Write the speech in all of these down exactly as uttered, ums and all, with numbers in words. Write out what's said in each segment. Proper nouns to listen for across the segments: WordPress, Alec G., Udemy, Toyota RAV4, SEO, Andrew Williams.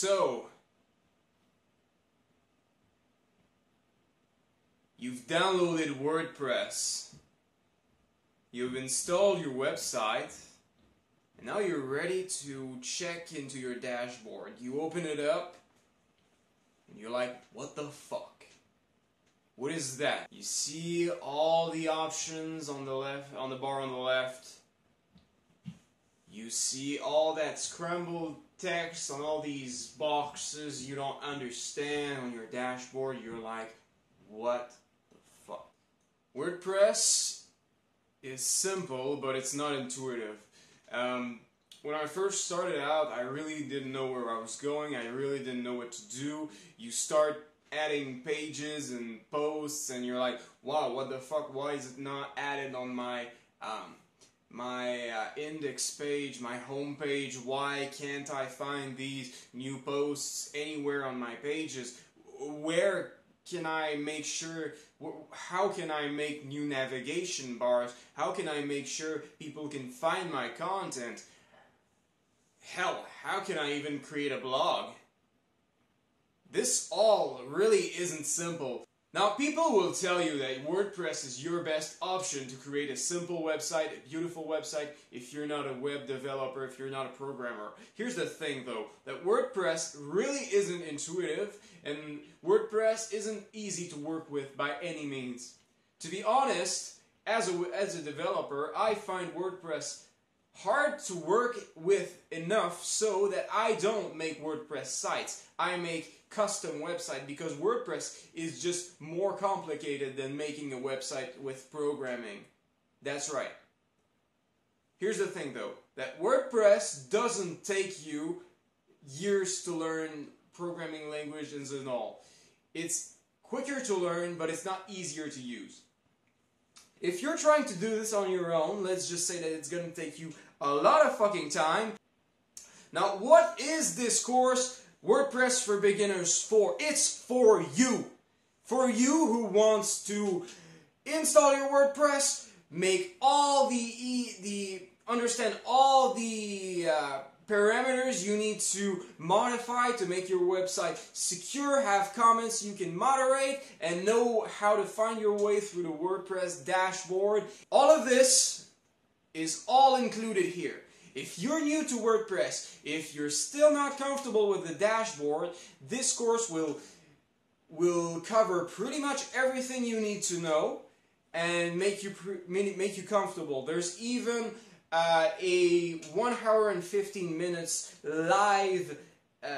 So you've downloaded WordPress, you've installed your website, and now you're ready to check into your dashboard. You open it up and you're like, what the fuck? What is that? You see all the options on the left, on the bar on the left. You see all that scrambled text on all these boxes you don't understand on your dashboard. You're like, what the fuck? WordPress is simple, but it's not intuitive. Um, when I first started out, I really didn't know where I was going. I really didn't know what to do. You start adding pages and posts, and you're like, wow, what the fuck? Why is it not added on my um, my uh, index page, my home page? Why can't I find these new posts anywhere on my pages? Where can I make sure, how can I make new navigation bars? How can I make sure people can find my content? Hell, how can I even create a blog? This all really isn't simple. Now, people will tell you that WordPress is your best option to create a simple website, a beautiful website, if you're not a web developer, if you're not a programmer. Here's the thing though, that WordPress really isn't intuitive, and WordPress isn't easy to work with by any means. To be honest, as a, as a developer, I find WordPress hard to work with enough so that I don't make WordPress sites. I make custom website, because WordPress is just more complicated than making a website with programming. That's right. Here's the thing though, that WordPress doesn't take you years to learn programming languages and all. It's quicker to learn, but it's not easier to use. If you're trying to do this on your own, let's just say that it's going to take you a lot of fucking time. Now, what is this course WordPress for Beginners for? It's for you. For you who wants to install your WordPress, make all the, e the understand all the uh, parameters you need to modify to make your website secure, have comments you can moderate, and know how to find your way through the WordPress dashboard. All of this is all included here. If you're new to WordPress, if you're still not comfortable with the dashboard, this course will, will cover pretty much everything you need to know and make you, make you comfortable. There's even uh, a one hour and fifteen minutes live uh,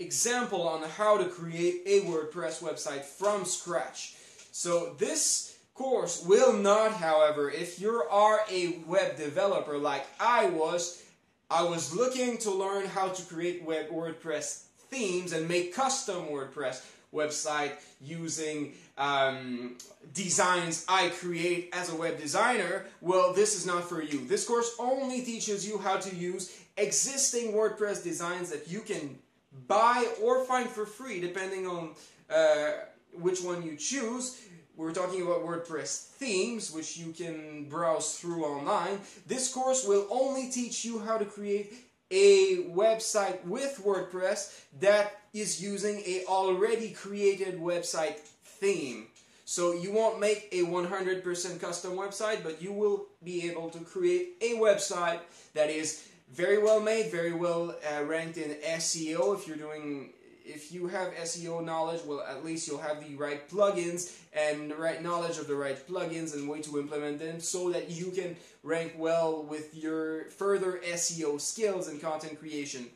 example on how to create a WordPress website from scratch. So this course will not, however, if you are a web developer like I was, I was looking to learn how to create web WordPress themes and make custom WordPress website using um, designs I create as a web designer. Well, this is not for you. This course only teaches you how to use existing WordPress designs that you can buy or find for free, depending on uh, which one you choose. We're talking about WordPress themes, which you can browse through online. This course will only teach you how to create a website with WordPress that is using a already created website theme. So you won't make a one hundred percent custom website, but you will be able to create a website that is very well made, very well uh, ranked in S E O if you're doing... If you have S E O knowledge, well, at least you'll have the right plugins and the right knowledge of the right plugins and way to implement them so that you can rank well with your further S E O skills and content creation.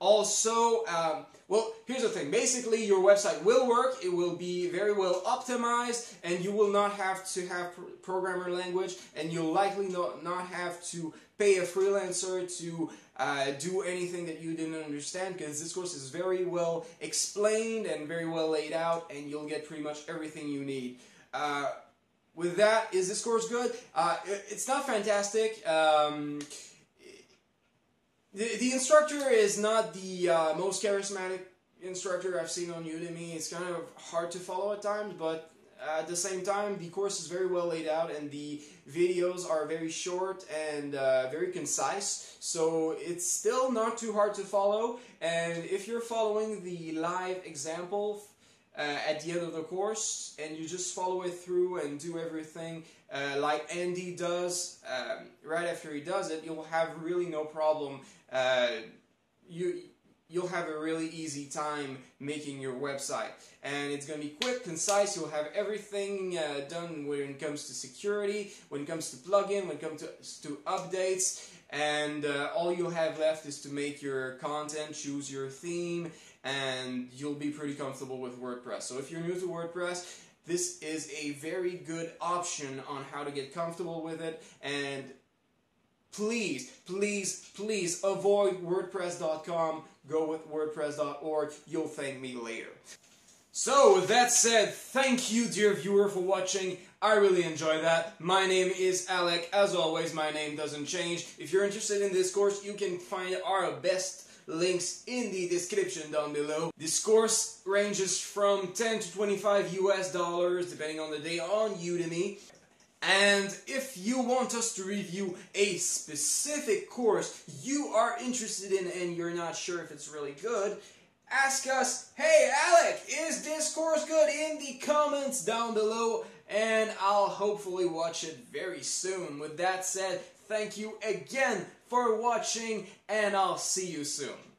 Also, um, well, here's the thing. Basically, your website will work, it will be very well optimized, and you will not have to have pro programmer language, and you'll likely not, not have to pay a freelancer to uh, do anything that you didn't understand, because this course is very well explained and very well laid out, and you'll get pretty much everything you need. Uh, with that, is this course good? Uh, it's not fantastic. Um, The, the instructor is not the uh, most charismatic instructor I've seen on Udemy. It's kind of hard to follow at times, but At the same time, the course is very well laid out and the videos are very short and uh, very concise, so it's still not too hard to follow. And if you're following the live example uh, at the end of the course and you just follow it through and do everything uh, like Andy does um, right after he does it, you'll have really no problem. Uh, you. You'll have a really easy time making your website. And it's going to be quick, concise, you'll have everything uh, done when it comes to security, when it comes to plugin, when it comes to, to updates, and uh, all you'll have left is to make your content, choose your theme, and you'll be pretty comfortable with WordPress. So if you're new to WordPress, this is a very good option on how to get comfortable with it. And please, please, please avoid WordPress dot com, go with WordPress dot org, you'll thank me later. So, with that said, thank you dear viewer for watching, I really enjoy that. My name is Alec, as always my name doesn't change. If you're interested in this course, you can find our best links in the description down below. This course ranges from ten to twenty-five U S dollars, depending on the day, on Udemy. And if you want us to review a specific course you are interested in and you're not sure if it's really good, ask us, hey Alec, is this course good? In the comments down below, and I'll hopefully watch it very soon. With that said, thank you again for watching, and I'll see you soon.